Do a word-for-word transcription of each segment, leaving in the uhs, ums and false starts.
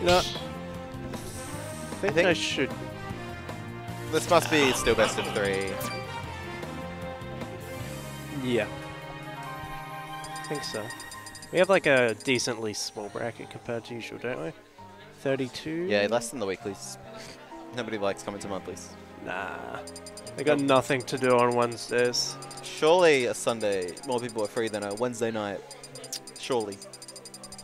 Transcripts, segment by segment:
You know, I think I, think I should. This must be still best of three. Yeah. I think so. We have like a decently small bracket compared to usual, don't we? thirty-two? Yeah, less than the weeklies. Nobody likes coming to monthlies. Nah. They got nothing to do on Wednesdays. Surely a Sunday, more people are free than a Wednesday night. Surely.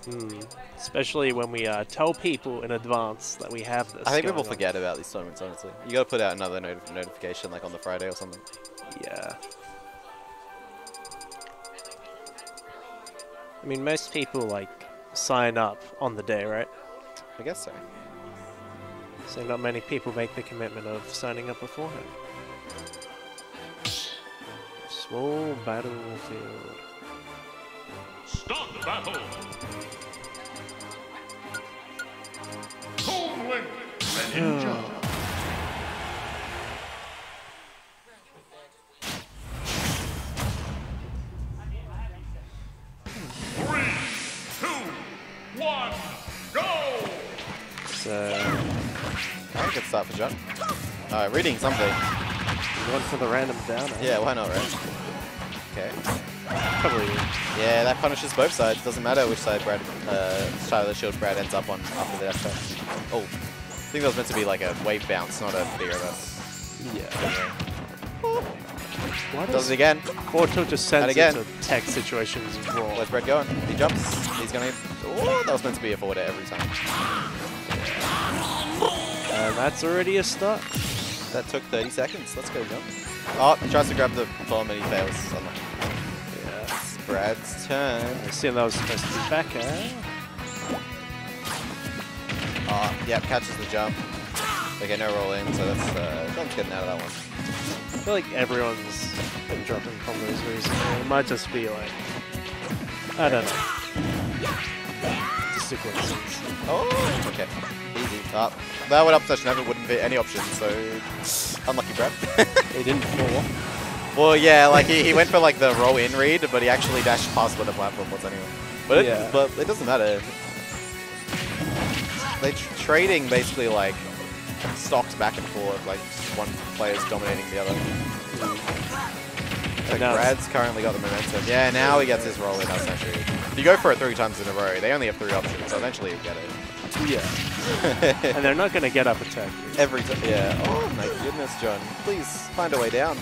Mm. Especially when we uh, tell people in advance that we have this. I think people on. forget about these tournaments, honestly. You gotta put out another not notification like on the Friday or something. Yeah. I mean, most people like sign up on the day, right? I guess so. So not many people make the commitment of signing up beforehand. Small Battlefield. Start the battle! Toon Link! Greninja! Three, two, one, go! So... I think it's start for John. Alright, reading something. Going for the random downer. Yeah, why not, right? Okay. Probably. Yeah, that punishes both sides. Doesn't matter which side Brad, uh, side of the shield Brad ends up on after the dash attack. Oh, I think that was meant to be like a wave bounce, not a fear of us. Yeah. Why does, does it again? Portal just sends it to tech situations. Raw. Where's Brad going? He jumps. He's gonna. Oh, that was meant to be a forward air every time. Yeah. And that's already a start. That took thirty seconds. Let's go, John. Oh, he tries to grab the bomb and he fails. Yeah, it's Brad's turn. I assume that was supposed to be back air. Oh, yep, catches the jump. Okay, no roll in, so that's. Uh, John's getting out of that one. I feel like everyone's been dropping combos recently. It might just be like. I don't know. Just a coincidence. Oh, okay. Easy. Up. Oh, that would up such never wouldn't be any option, so unlucky Brad. He didn't fall. Well yeah, like he, he went for like the roll in read, but he actually dashed past where the platform was anyway. But yeah. it but it doesn't matter. They tr trading basically like stocks back and forth, like one player's dominating the other. So Brad's currently got the momentum. Yeah, now he gets his roll in, that's actually. If you go for it three times in a row, they only have three options, so eventually you get it. Yeah. And they're not going to get up attack. Every time. Yeah. Oh, my goodness, John. Please find a way down.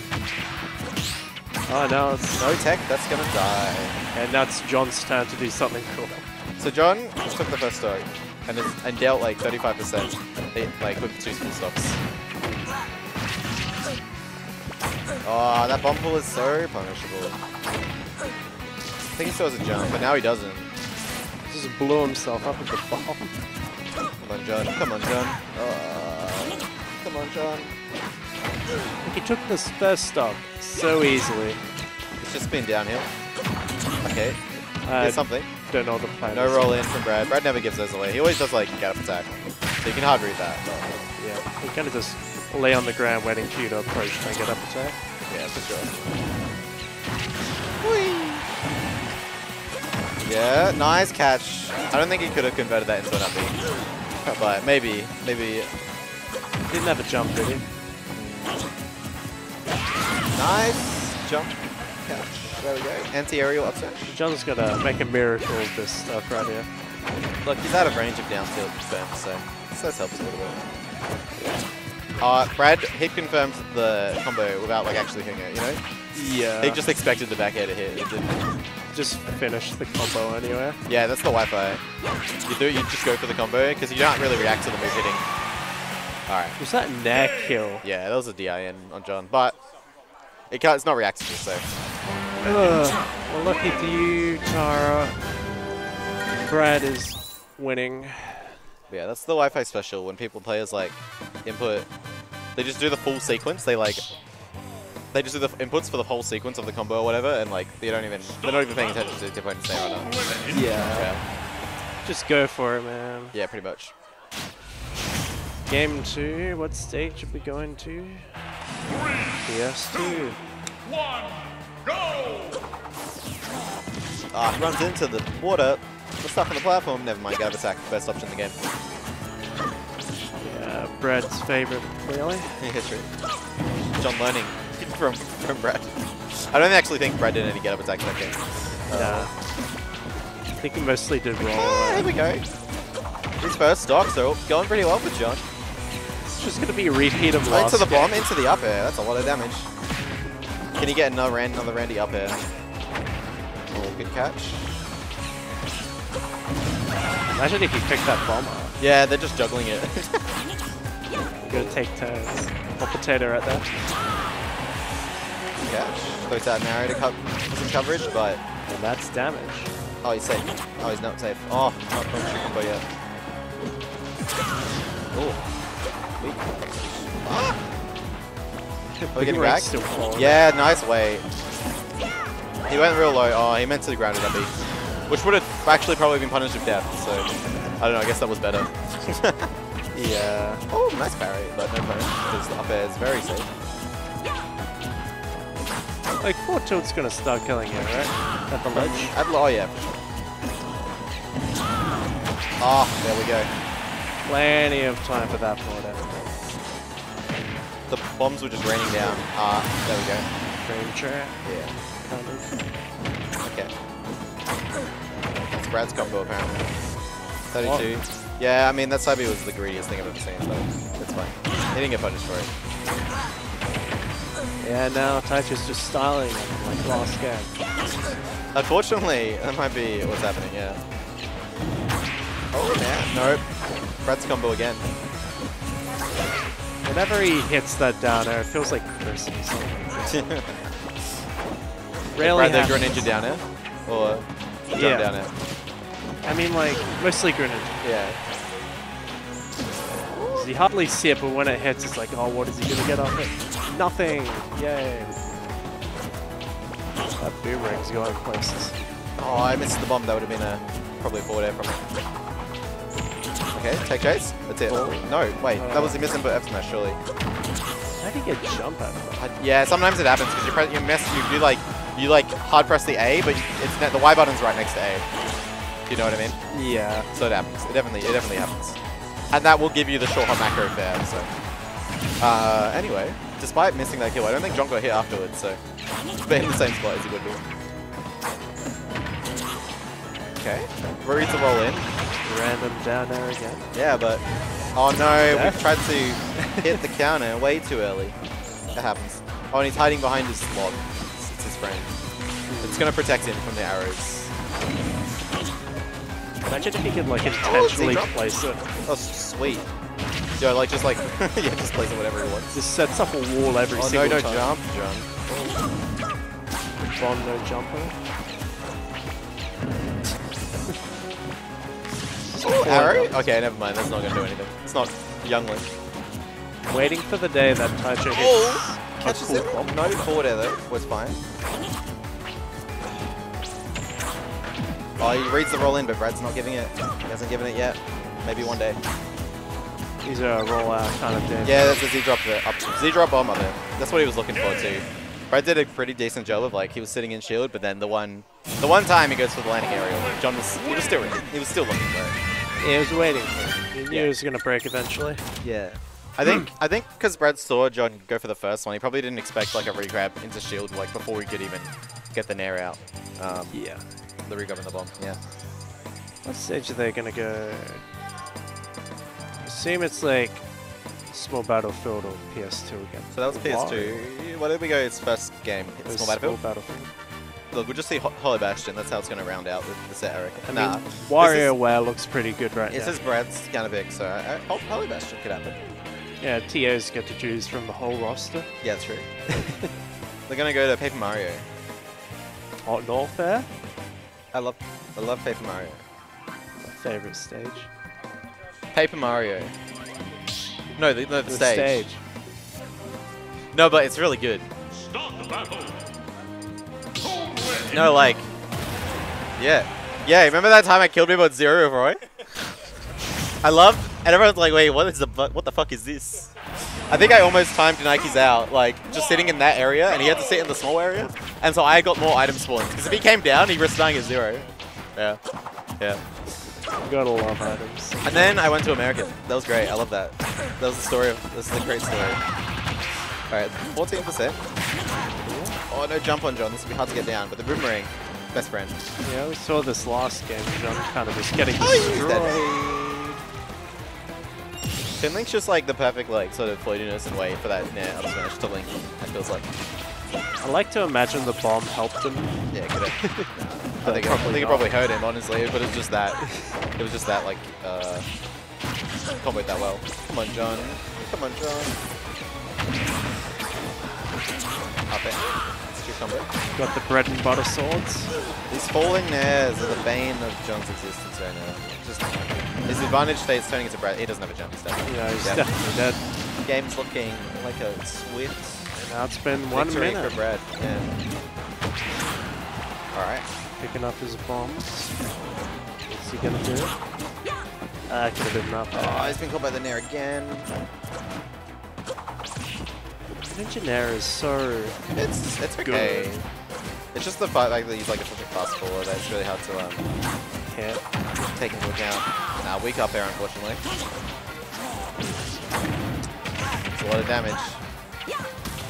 Oh, no. It's no tech. That's going to die. And that's John's turn to do something cool. So John just took the first stock and, and dealt like thirty-five percent like with two full stocks. Oh, that bomb pull is so punishable. I think he still has a jump, but now he doesn't. He just blew himself up with the bomb. Come on, John. Come on, John. Uh, come on, John. He took this first stop so easily. It's just been downhill. Okay. Uh, Here's something. Don't know the plan. No roll in from Brad. Brad never gives those away. He always does like get up attack. So you can hard read that. But, yeah. He kind of just lay on the ground waiting for you to approach and get up attack. Yeah, for sure. Whee! Yeah, nice catch. I don't think he could have converted that into an uppie. But maybe, maybe. Didn't have a jump, did he? Nice jump catch. There we go. Anti-aerial upset. John's gonna make a miracle of this stuff right here. Look, he's out of range of downfield spam, so this helps a little bit. Uh, Brad, he confirmed the combo without like actually hitting it, you know? Yeah. He just expected the back air to hit. It didn't. Just finish the combo anywhere. Yeah, that's the Wi-Fi. You do, you just go for the combo because you don't really react to the move hitting. All right. Was that neck kill? Yeah, that was a D I N on John, but it can't, it's not reactive, so. Uh, well, lucky for you, Tara. Brad is winning. Yeah, that's the Wi-Fi special when people players like input. They just do the full sequence. They like. They just do the inputs for the whole sequence of the combo or whatever, and like they don't even they're not even paying attention to the opponent's name right now. Yeah. Just go for it, man. Yeah, pretty much. Game two, what stage should we go into? P S two. One, go! Ah, runs into the water. We're stuck on the platform, never mind, grab attack, best option in the game. Brad's favorite. Really? Yeah, that's right. John learning from from Brad. I don't actually think Brad did any get up attacks that game. Uh, nah. I think he mostly did roll. Ah, here we go. His first stock, so going pretty well for John. It's just gonna be a repeat of last. Into the bomb, game. Into the up air. That's a lot of damage. Can he get another Randy, another Randy up air? Oh, good catch. Imagine if you picked that bomber. Yeah, they're just juggling it. Gonna take turns. Hot potato right there. Catch. Looks out Mario to cut some coverage, but well, that's damage. Oh, he's safe. Oh, he's not safe. Oh, not from Chikumbo yet. Oh. Ah. Are we getting racked? Yeah, nice way. He went real low. Oh, he meant to ground it up B. Which would have actually probably been punished with death, so I don't know, I guess that was better. Yeah. Oh, nice parry, but no parry, because the up air is very safe. Like, four tilt's gonna start killing him, right? At the ledge? At the, oh, yeah, for sure. Oh, there we go. Plenty of time for that forward air. The bombs were just raining down. Ah, there we go. Dream trap? Yeah. Kind of. Okay. That's Brad's combo apparently. thirty-two. What? Yeah, I mean that side B was the greediest thing I've ever seen, so that's fine. He didn't get punished for it. Yeah, now Taicho's just styling like last game. Unfortunately, that might be what's happening, yeah. Oh yeah, nope. Brad's combo again. Whenever he hits that down air, it feels like Christmas. Really? Brad the Greninja down air? Or John yeah. down air? I mean, like, mostly Greninja. Yeah. You hardly see it, but when it hits, it's like, oh, what is he going to get off it? Nothing! Yay! That boomerang's going places. Oh, I missed the bomb. That would have been a, probably a forward air from it. Okay, take chase. That's it. Oh. No, wait. Oh. That was the missing but F smash, surely. How do you get jump out of that? Yeah, sometimes it happens, because you mess, you do, like, you, like, hard press the A, but it's the Y button's right next to A. You know what I mean? Yeah. So it happens. It definitely, it definitely happens. And that will give you the short hop macro fair, so. Uh, anyway, despite missing that kill, I don't think John got hit afterwards, so. They're in the same spot as he would be. Okay. Rory to roll in. Random down there again. Yeah, but. Oh no, yeah. We tried to hit the counter way too early. That happens. Oh, and he's hiding behind his lob. It's his friend. It's gonna protect him from the arrows. Imagine if he could like intentionally oh, place it. Oh, sweet. Yo, like just like yeah, just place it whatever he wants. Just sets up a wall every oh, single no, no time. Oh no, jump, jump. Bomb, no jumper. Oh, arrow? Okay, never mind. That's not gonna do anything. It's not youngling. Waiting for the day that Taicho hits. Oh, catches it. Bomb. No forward air though. Was fine. Oh, he reads the roll in, but Brad's not giving it. He hasn't given it yet. Maybe one day. These are a roll out kind of damage. Yeah, that's a Z-drop there. Z-drop bomb there. That's what he was looking for too. Brad did a pretty decent job of like, he was sitting in shield, but then the one the one time he goes for the landing aerial, John was, he was still in. He was still looking for it. Yeah, he was waiting for it. He knew yeah. he was going to break eventually. Yeah. I think I think because Brad saw John go for the first one, he probably didn't expect like a re-grab into shield like before we could even get the nair out. Um, yeah. The re-grab and the bomb, yeah. What stage are they gonna go? I assume it's like Small Battlefield or P S two again. So that was P S two. Why did we go? It's first game. It's Small Battlefield. Small Battlefield. Look, we'll just see Ho Hollow Bastion. That's how it's gonna round out the set, I reckon. I nah. mean, WarioWare looks pretty good right this now. This is Brad's kind of big, so I hope Hollow Bastion could happen. Yeah, T Os get to choose from the whole roster. Yeah, true. They're gonna go to Paper Mario. Oh, Norfair? I love, I love Paper Mario. My favorite stage. Paper Mario. No, the, no, the, the stage. stage. No, but it's really good. Start the battle. No, like, yeah, yeah. Remember that time I killed people at zero with Roy? I love, and everyone's like, wait, what is the, what the fuck is this? I think I almost timed Nike's out, like, just sitting in that area, and he had to sit in the small area, and so I got more item spawns, because if he came down, he risked dying at zero. Yeah. Yeah. You gotta love items. And then I went to American. That was great. I love that. That was the story of, this is a great story. Alright, fourteen percent. Oh, no jump on John, this will be hard to get down, but the boomerang, best friend. Yeah, we saw this last game, John kind of was getting destroyed. Oh, Toon Link's just like the perfect like sort of floatiness and way for that nair up smash to Link, it feels like. I like to imagine the bomb helped him. Yeah, could it? I think, it, I think it probably hurt him, honestly, but it's just that. It was just that, like, uh... can't wait that well. Come on, John. Come on, John. Up it. That's your combo. Got the bread and butter swords. These falling nairs are the bane of John's existence right now. Just, his advantage stays turning into Brad. He doesn't have a jump step. Yeah, he's definitely dead. Game's looking like a swift... Now it's been one Victory minute. For Brad. Yeah. All right. Picking up his bombs. What's he gonna do? Ah, uh, could have been enough. Oh, he's been caught by the Nair again. The Nair is so. It's it's good. Okay. It's just the fact like, that he's like a such a fast forward that it's really hard to um. Yeah. Take into account. Nah, weak up air unfortunately. It's a lot of damage.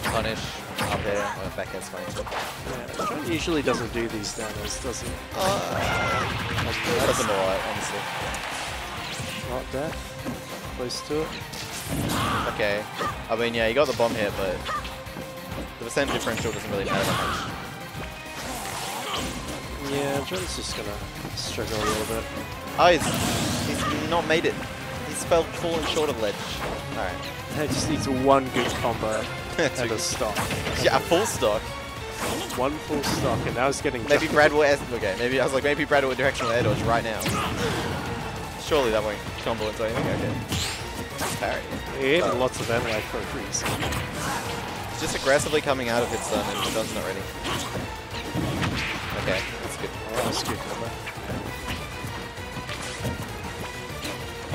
Punish up there, oh, back air's fine too. Yeah, John usually doesn't do these damage, does he? Uh, that doesn't alright, honestly. Not that. Close to it. Okay. I mean, yeah, you got the bomb here, but the percent differential doesn't really matter that much. Yeah, John's just gonna struggle a little bit. Oh, he's, he's not made it. He's fell falling short of ledge. Alright. He just needs one good combo. And a stock. Yeah, a full stock. One full stock, and now it's getting. Maybe jumped. Brad will air. Okay, maybe I was like, maybe Brad will directional air dodge right now. Surely that won't combo into anything. Okay. Parry. It had lots of anti for a freeze. It's just aggressively coming out of its sun, and John's not ready. Okay, that's good. Oh, that's good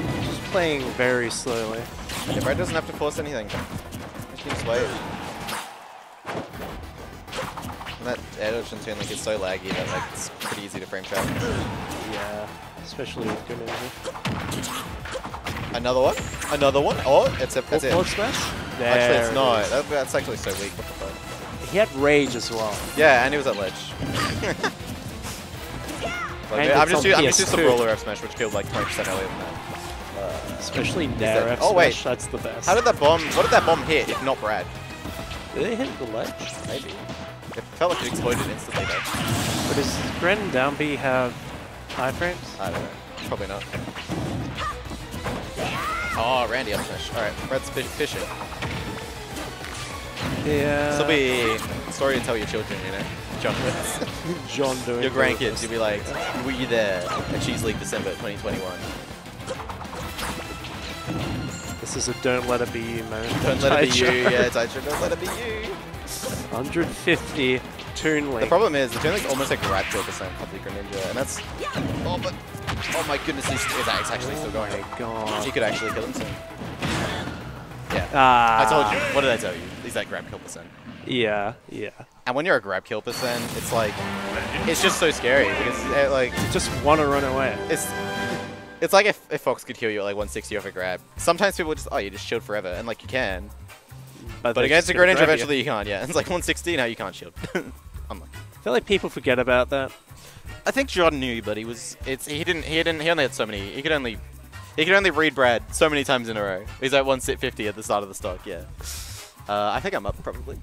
combo. Just playing very slowly. Yeah, Brad doesn't have to force anything. Just wait. And that edge and Toon Link is so laggy that like it's pretty easy to frame trap. Yeah, especially with Greninja. Another one? Another one? Oh, except that's it. Forward smash? There actually, it's it not. Is. That, that's actually so weak. What the fuck? He had rage as well. Yeah, and he was at ledge. like, I'm just I'm just the roller F smash, which killed like twenty percent earlier than that. Especially Nair F smash, oh, wait. That's the best. How did that bomb, what did that bomb hit if not Brad? Did it hit the ledge? Maybe. It felt like it exploded instantly though. But does Gren and Down B have iframes? I don't know. Probably not. Oh, Randy up smash. Alright, Brad's fishing. Yeah. This will be a story to tell your children, you know? John wins. John doing your grandkids, you'll be like, were you there at Cheese League December twenty twenty-one? This is a don't let it be you moment. Don't let it be you, yeah, Taicho, don't let it be you. one hundred fifty Toon Link. The problem is, the Toon Link's almost like right to a percent of the Greninja, and that's... Oh, but... Oh my goodness, he's, it's actually still going. Oh my god. He could actually kill him soon. Yeah. Ah. I told you. What did I tell you? He's that grab kill percent. Yeah, yeah. And when you're a grab kill percent, it's like... It's just so scary, because it, like... You just want to run away. It's... It's like if, if Fox could heal you at like one sixty off a grab. Sometimes people just, oh, you just shield forever, and like you can. But, but against the Greninja, eventually you. you can't, yeah. It's like one sixty, now you can't shield. I'm like, I feel like people forget about that. I think John knew, but he was, it's, he didn't, he didn't, he only had so many, he could only, he could only read Brad so many times in a row. He's at one fifty at the start of the stock, yeah. Uh, I think I'm up, probably.